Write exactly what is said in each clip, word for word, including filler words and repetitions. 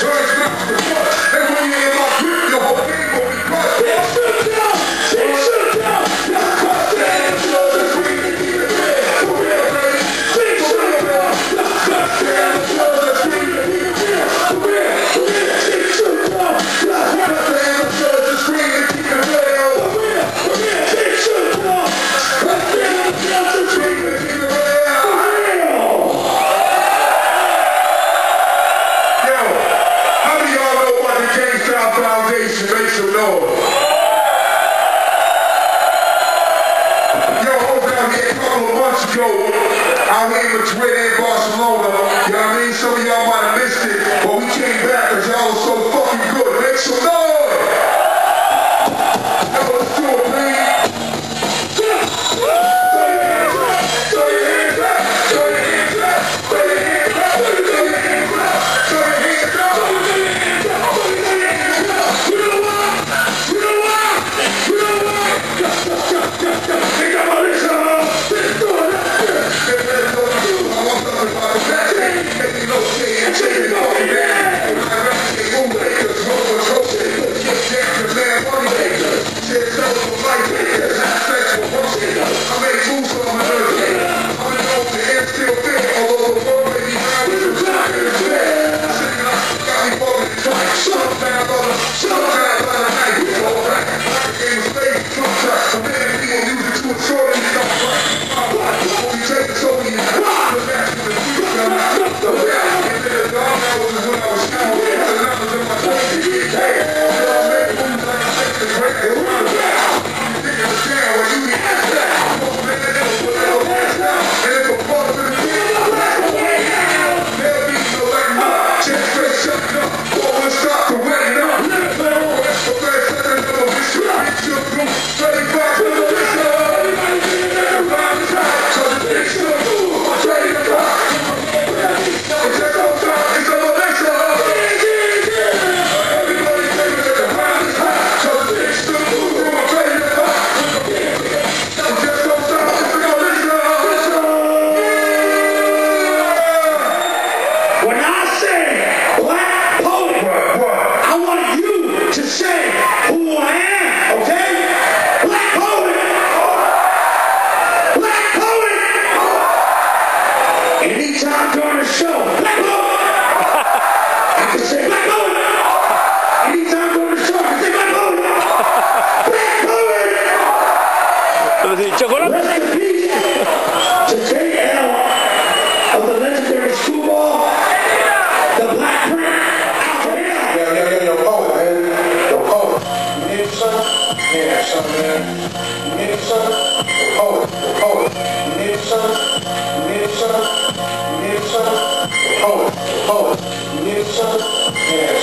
Say hell yeah!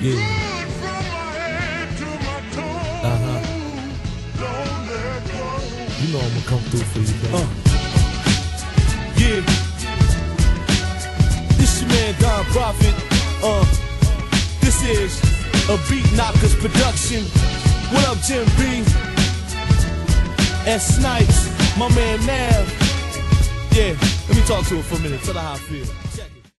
Yeah. Uh-huh. You know I'm gonna come through for you, baby. Uh. Yeah. This your man Don Prophet. Uh. This is a Beat Knockers production. What up, Jim B? S Snipes, my man Nav. Yeah, let me talk to him for a minute. Tell her how I feel.